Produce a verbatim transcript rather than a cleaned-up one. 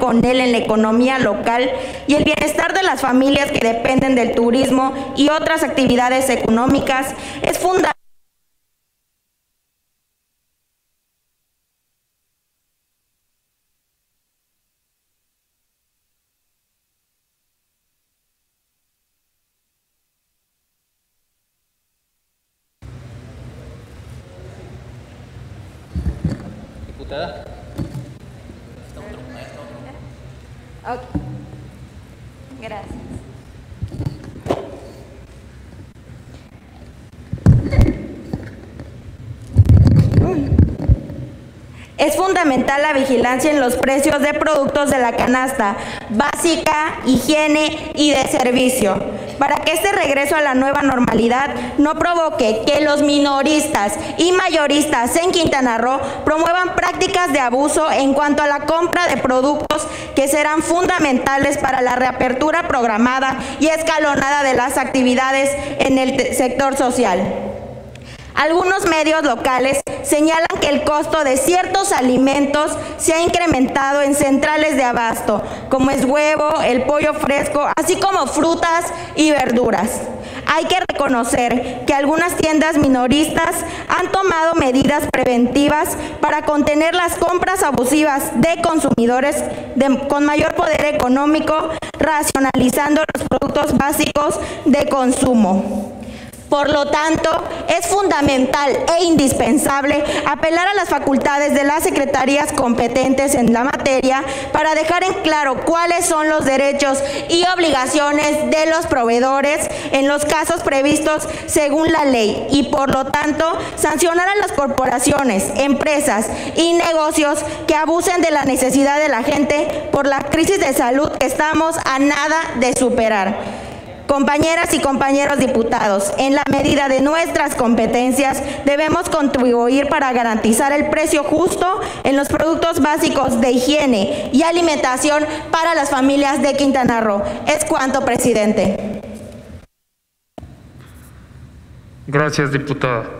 con él en la economía local y el bienestar de las familias que dependen del turismo y otras actividades económicas es fundamental. Diputada. Okay. Gracias. Es fundamental la vigilancia en los precios de productos de la canasta básica, higiene y de servicio, para que este regreso a la nueva normalidad no provoque que los minoristas y mayoristas en Quintana Roo promuevan prácticas de abuso en cuanto a la compra de productos que serán fundamentales para la reapertura programada y escalonada de las actividades en el sector social. Algunos medios locales señalan que el costo de ciertos alimentos se ha incrementado en centrales de abasto, como es huevo, el pollo fresco, así como frutas y verduras. Hay que reconocer que algunas tiendas minoristas han tomado medidas preventivas para contener las compras abusivas de consumidores de, con mayor poder económico, racionalizando los productos básicos de consumo. Por lo tanto, es fundamental e indispensable apelar a las facultades de las secretarías competentes en la materia para dejar en claro cuáles son los derechos y obligaciones de los proveedores en los casos previstos según la ley y, por lo tanto, sancionar a las corporaciones, empresas y negocios que abusen de la necesidad de la gente por la crisis de salud que estamos a nada de superar. Compañeras y compañeros diputados, en la medida de nuestras competencias debemos contribuir para garantizar el precio justo en los productos básicos de higiene y alimentación para las familias de Quintana Roo. Es cuanto, presidente. Gracias, diputada.